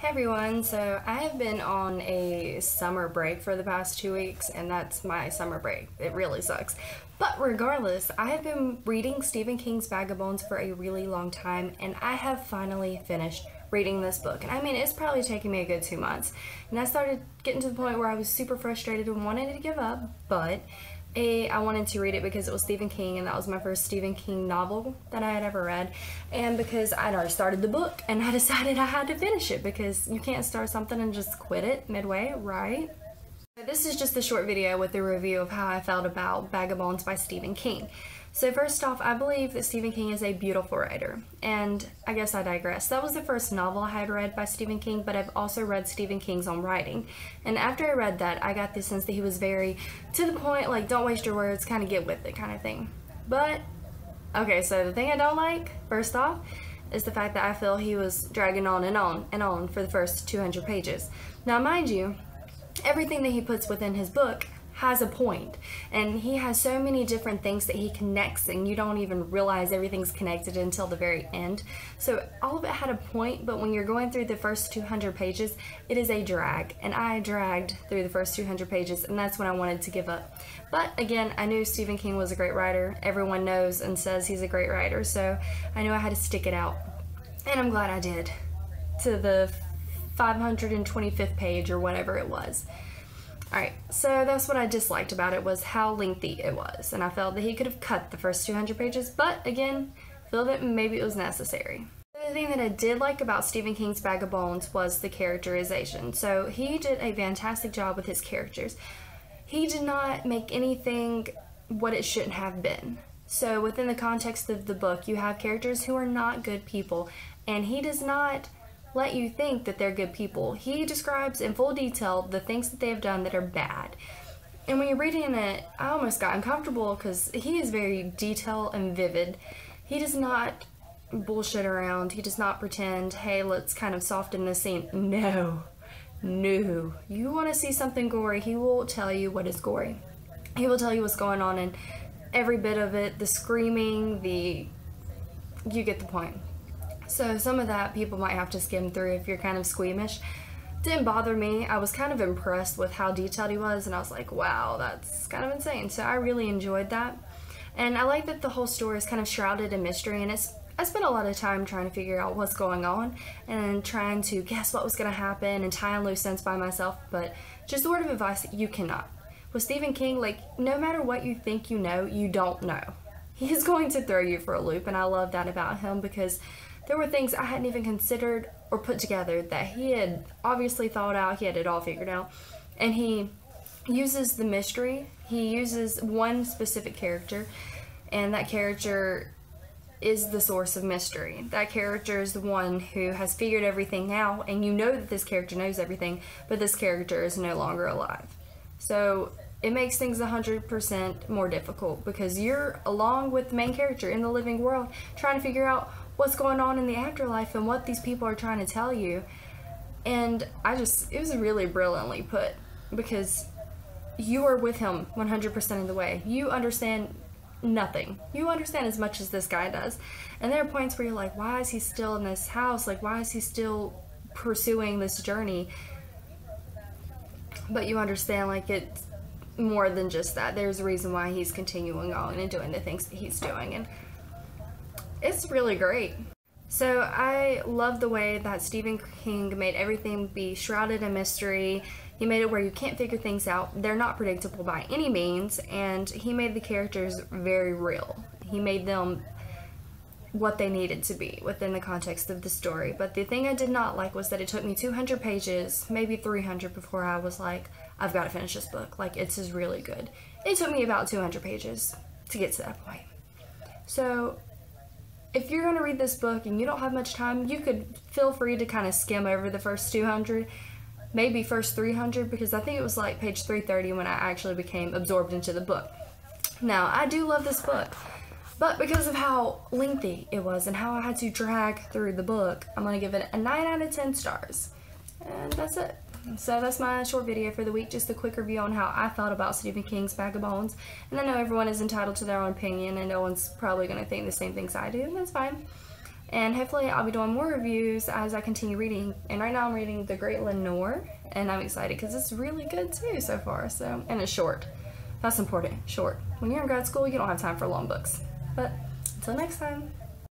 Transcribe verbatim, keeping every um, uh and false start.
Hey everyone, so I have been on a summer break for the past two weeks, and that's my summer break. It really sucks. But regardless, I have been reading Stephen King's Bag of Bones for a really long time, and I have finally finished reading this book. And I mean, it's probably taken me a good two months. And I started getting to the point where I was super frustrated and wanted to give up, but A, I wanted to read it because it was Stephen King, and that was my first Stephen King novel that I had ever read, and because I'd already started the book and I decided I had to finish it because you can't start something and just quit it midway, right? This is just a short video with a review of how I felt about Bag of Bones by Stephen King. So first off, I believe that Stephen King is a beautiful writer, and I guess I digress. That was the first novel I had read by Stephen King, but I've also read Stephen King's On Writing. And after I read that, I got the sense that he was very to the point, like, don't waste your words, kind of get with it kind of thing. But, okay, so the thing I don't like, first off, is the fact that I feel he was dragging on and on and on for the first two hundred pages. Now, mind you, everything that he puts within his book has a point, and he has so many different things that he connects, and you don't even realize everything's connected until the very end. So all of it had a point, but when you're going through the first two hundred pages, it is a drag, and I dragged through the first two hundred pages, and that's when I wanted to give up. But again, I knew Stephen King was a great writer. Everyone knows and says he's a great writer, so I knew I had to stick it out, and I'm glad I did, to the five hundred twenty-fifth page or whatever it was. Alright, so that's what I disliked about it, was how lengthy it was, and I felt that he could have cut the first two hundred pages, but again, I feel that maybe it was necessary. The other thing that I did like about Stephen King's Bag of Bones was the characterization. So he did a fantastic job with his characters. He did not make anything what it shouldn't have been. So within the context of the book, you have characters who are not good people, and he does not let you think that they're good people. He describes in full detail the things that they have done that are bad. And when you're reading it, I almost got uncomfortable because he is very detailed and vivid. He does not bullshit around. He does not pretend, hey, let's kind of soften this scene. No. No. You want to see something gory, he will tell you what is gory. He will tell you what's going on in every bit of it. The screaming, the... you get the point. So some of that people might have to skim through if you're kind of squeamish. Didn't bother me. I was kind of impressed with how detailed he was, and I was like, wow, that's kind of insane. So I really enjoyed that. And I like that the whole story is kind of shrouded in mystery, and it's, I spent a lot of time trying to figure out what's going on and trying to guess what was going to happen and tie in loose ends by myself, but just a word of advice, you cannot. With Stephen King, like, no matter what you think you know, you don't know. He is going to throw you for a loop, and I love that about him because there were things I hadn't even considered or put together that he had obviously thought out, he had it all figured out, and he uses the mystery. He uses one specific character, and that character is the source of mystery. That character is the one who has figured everything out, and you know that this character knows everything, but this character is no longer alive. So it makes things one hundred percent more difficult because you're along with the main character in the living world trying to figure out what's going on in the afterlife and what these people are trying to tell you. And I just, it was really brilliantly put because you are with him one hundred percent of the way. You understand nothing. You understand as much as this guy does. And there are points where you're like, why is he still in this house? Like, why is he still pursuing this journey? But you understand, like, it's more than just that. There's a reason why he's continuing on and doing the things that he's doing, and it's really great. So I love the way that Stephen King made everything be shrouded in mystery. He made it where you can't figure things out. They're not predictable by any means, and he made the characters very real. He made them what they needed to be within the context of the story. But the thing I did not like was that it took me two hundred pages, maybe three hundred, before I was like, I've got to finish this book. Like, it's just really good. It took me about two hundred pages to get to that point. So if you're going to read this book and you don't have much time, you could feel free to kind of skim over the first two hundred, maybe first three hundred, because I think it was like page three thirty when I actually became absorbed into the book. Now, I do love this book, but because of how lengthy it was and how I had to drag through the book, I'm going to give it a nine out of ten stars. And that's it. So that's my short video for the week, just a quick review on how I felt about Stephen King's Bag of Bones. And I know everyone is entitled to their own opinion, and no one's probably going to think the same things I do, and that's fine. and hopefully I'll be doing more reviews as I continue reading. And right now I'm reading The Great Lenore, and I'm excited because it's really good too so far. So, and it's short. That's important. Short. When you're in grad school, you don't have time for long books. But until next time.